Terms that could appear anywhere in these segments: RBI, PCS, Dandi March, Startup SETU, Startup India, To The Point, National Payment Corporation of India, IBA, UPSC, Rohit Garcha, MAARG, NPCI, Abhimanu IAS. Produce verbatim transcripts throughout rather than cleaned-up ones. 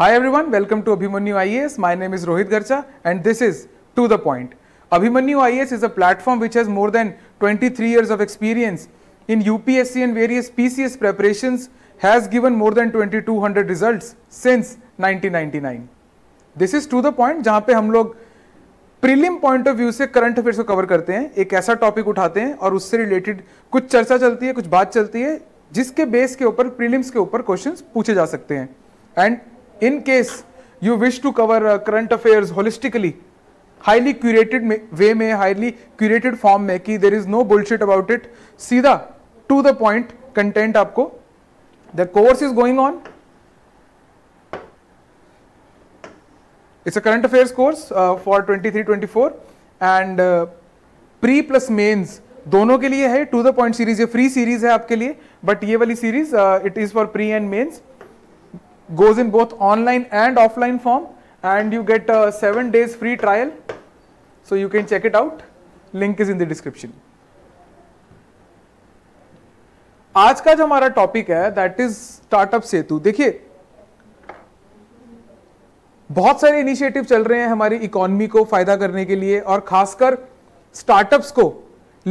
Hi everyone, welcome to Abhimanu I A S. My name is Rohit Garcha and this is To The Point. Abhimanu I A S is a platform which has more than twenty-three years of experience in U P S C and various P C S preparations, has given more than twenty-two hundred results since nineteen ninety-nine. This is To The Point, जहाँ पे हम लोग prelim point of view से current affairs को cover करते हैं, एक ऐसा टॉपिक उठाते हैं और उससे रिलेटेड कुछ चर्चा चलती है, कुछ बात चलती है, जिसके बेस के ऊपर प्रीलिम्स के ऊपर क्वेश्चंस पूछे जा सकते हैं. And In case you wish to cover uh, current affairs holistically, highly curated way में, highly curated form में कि there is no bullshit about it, सीधा to the point content आपको. The course is going on. It's a current affairs course uh, for twenty-three twenty-four and uh, pre plus mains दोनों के लिए है. To the point series ये free series है आपके लिए, but ये वाली series uh, it is for pre and mains. Goes in both online and offline form, and you get a seven days free trial, so you can check it out. Link is in the description. आज का जो हमारा topic है, that is startup सेतु. देखिए, बहुत सारे initiative चल रहे हैं हमारी economy को फायदा करने के लिए, और खासकर startups को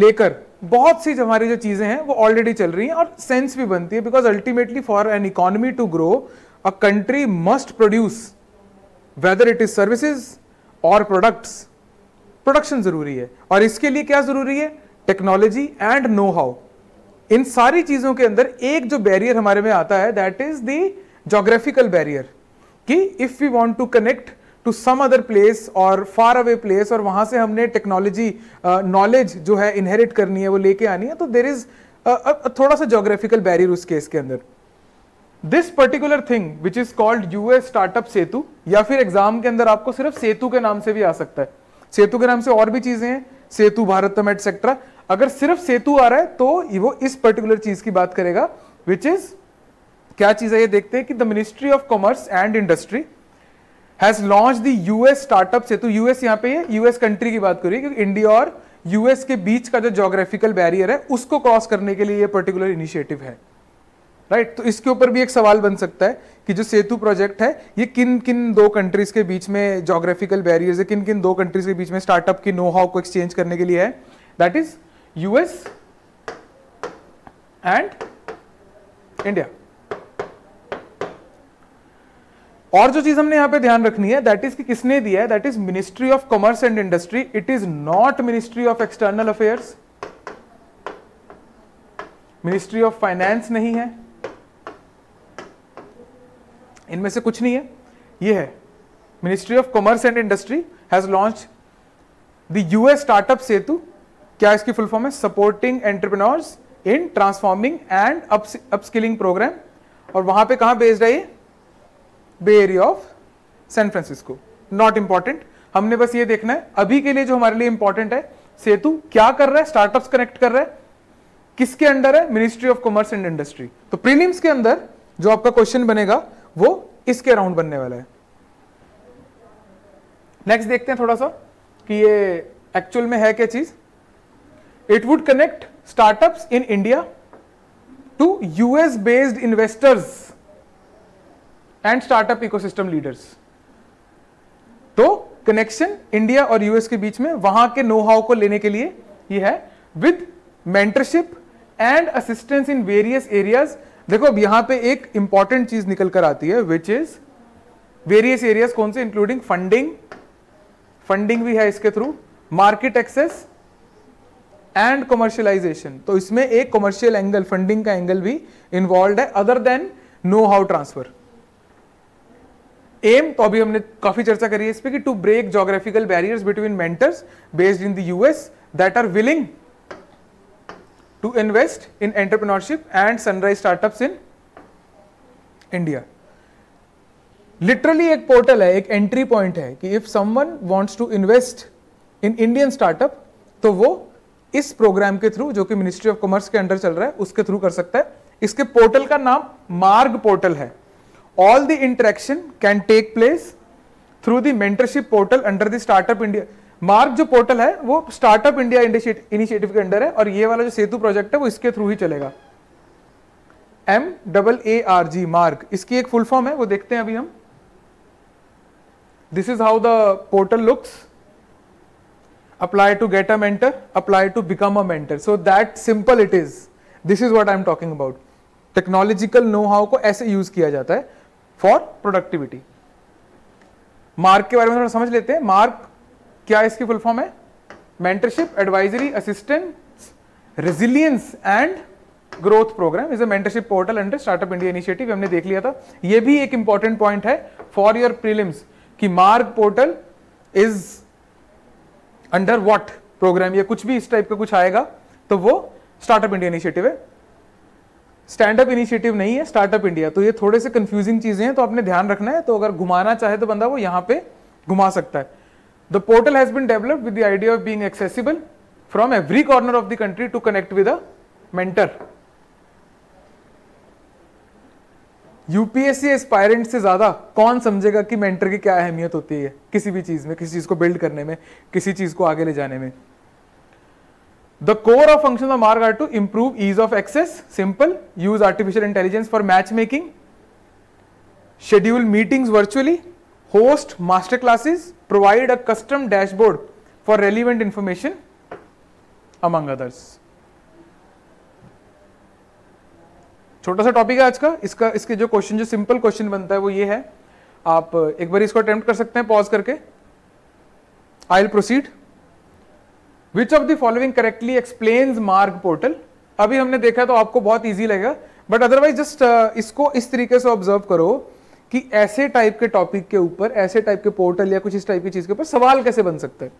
लेकर बहुत सी हमारी जो चीजें हैं, वो already चल रही हैं और sense भी बनती है, because ultimately for an economy to grow, a country must produce, whether it is services or products. Production जरूरी है, और इसके लिए क्या जरूरी है? Technology and know how. इन सारी चीजों के अंदर एक जो बैरियर हमारे में आता है, that is the geographical barrier, कि if we want to connect to some other place और फार अवे प्लेस, और वहां से हमने टेक्नोलॉजी नॉलेज जो है इनहेरिट करनी है, वो लेके आनी है, तो देर इज थोड़ा सा ज्योग्राफिकल बैरियर उस केस के अंदर. This particular thing which is called US startup Setu, या फिर एग्जाम के अंदर आपको सिर्फ सेतु के नाम से भी आ सकता है. सेतु के नाम से और भी चीजें हैं, सेतु भारतम एटसेट्रा. अगर सिर्फ सेतु आ रहा है तो वो इस पर्टिकुलर चीज की बात करेगा, विच इज क्या चीज है ये देखते हैं. कि the ministry of commerce and industry has launch the US startup Setu. US यहाँ पे यूएस कंट्री की बात करिए, क्योंकि इंडिया और यूएस के बीच का जो ज्योग्राफिकल बैरियर है उसको क्रॉस करने के लिए ये पर्टिकुलर इनिशिएटिव है. राइट right, तो इसके ऊपर भी एक सवाल बन सकता है कि जो सेतु प्रोजेक्ट है ये किन किन दो कंट्रीज के बीच में ज्योग्राफिकल बैरियर्स है, किन किन दो कंट्रीज के बीच में स्टार्टअप की नो हाउ को एक्सचेंज करने के लिए है. That is US and India. और जो चीज हमने यहां पे ध्यान रखनी है, दैट इज कि किसने दिया है, that is ministry of commerce and industry. It is not ministry of external affairs, ministry of finance नहीं है, इनमें से कुछ नहीं है. ये है ministry of commerce and industry has launch the US startup Setu. क्या इसकी फुल फॉर्म है? Supporting entrepreneurs in transforming and upskilling programme. और वहां पे कहां बेस्ड है? ये bay area of San Francisco. Not important, हमने बस ये देखना है अभी के लिए जो हमारे लिए इंपॉर्टेंट है, सेतु क्या कर रहा है, स्टार्टअप्स कनेक्ट कर रहा है, किसके अंडर है? Ministry of commerce and industry. तो प्रीलिम्स के अंदर जो आपका क्वेश्चन बनेगा वो इसके राउंड बनने वाला है. नेक्स्ट देखते हैं थोड़ा सा कि ये एक्चुअल में है क्या चीज. It would connect startups in India to US based investors and startup ecosystem leaders. तो कनेक्शन इंडिया और यूएस के बीच में वहां के नो हाउ को लेने के लिए ये है, with mentorship and assistance in various areas. देखो अब यहां पे एक इंपॉर्टेंट चीज निकल कर आती है, विच इज वेरियस एरियाज. कौन से? इंक्लूडिंग फंडिंग, फंडिंग भी है इसके through, market access and commercialisation. तो इसमें एक कमर्शियल एंगल, फंडिंग का एंगल भी इन्वॉल्व है, other than know how transfer. Um तो अभी हमने काफी चर्चा करी है इस पे, कि to break geographical barriers between mentors based in the US that are willing to invest in entrepreneurship and sunrise startups in India. Literally एक portal है, एक entry point है, कि if someone wants to invest in Indian startup, तो वो इस program के through, जो कि Ministry of Commerce के अंडर चल रहा है, उसके through कर सकता है. इसके portal का नाम मार्ग portal है. All the interaction can take place through the mentorship portal under the Startup India. मार्ग जो पोर्टल है वो स्टार्टअप इंडिया इनिशिएटिव के अंडर है, और ये वाला जो सेतु प्रोजेक्ट है वो इसके थ्रू ही चलेगा. M double A R G, Maarg, इसकी एक फुल फॉर्म है, वो देखते हैं अभी हम. This is how the portal looks. Apply to get a mentor, apply to become a mentor. So that simple it is. This is what I am talking about. Technological know-how को ऐसे use किया जाता है for productivity. Mark के बारे में थोड़ा समझ लेते हैं. मार्क क्या इसकी फुल फॉर्म है? Mentorship, advisory, assistance, resilience and growth programme is a mentorship portal under startup India initiative. हमने देख लिया था. ये भी एक इंपॉर्टेंट पॉइंट है फॉर योर प्रीलिम्स कि Maarg portal is under what programme या कुछ भी इस टाइप का कुछ आएगा तो वो स्टार्टअप इंडिया इनिशिएटिव है. स्टैंडअप इनिशिएटिव नहीं है, स्टार्टअप इंडिया. तो ये थोड़े से कंफ्यूजिंग चीजें हैं, तो आपने ध्यान रखना है. तो अगर घुमाना चाहे तो बंदा वो यहाँ पे घुमा सकता है. The portal has been developed with the idea of being accessible from every corner of the country to connect with a mentor. UPSC aspirant से ज्यादा कौन समझेगा कि मेंटर की क्या अहमियत होती है किसी भी चीज में, किसी चीज को बिल्ड करने में, किसी चीज को आगे ले जाने में. The core of functions of MAARG are to improve ease of access, simple, use artificial intelligence for matchmaking, schedule meetings virtually, host master classes, provide a custom dashboard for relevant information, among others. छोटा सा topic है आज का. इसका इसके जो question, जो simple question बनता है वो ये है. आप एक बार इसको अटेम्प्ट कर सकते हैं पॉज करके. I will proceed. Which of the following correctly explains मार्ग portal? अभी हमने देखा तो आपको बहुत easy लगेगा, but otherwise just uh, इसको इस तरीके से observe करो कि ऐसे type के topic के ऊपर, ऐसे type के portal या कुछ इस type की चीज के ऊपर सवाल कैसे बन सकते हैं.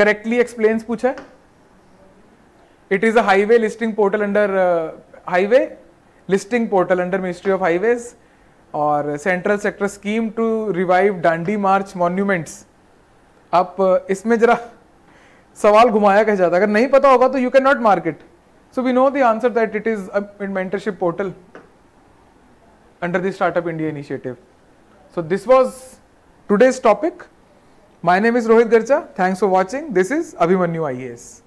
Correctly explains पूछा है. It is a highway listing portal under uh, highway listing portal under Ministry of Highways और Central Sector Scheme to revive Dandi March monuments. आप इसमें जरा सवाल घुमाया कह जाता है. अगर नहीं पता होगा तो you can not mark it. So we know the answer that it is in mentorship portal under the startup India initiative. So this was today's topic. My name is Rohit Garcha. Thanks for watching. This is Abhimanyu IAS.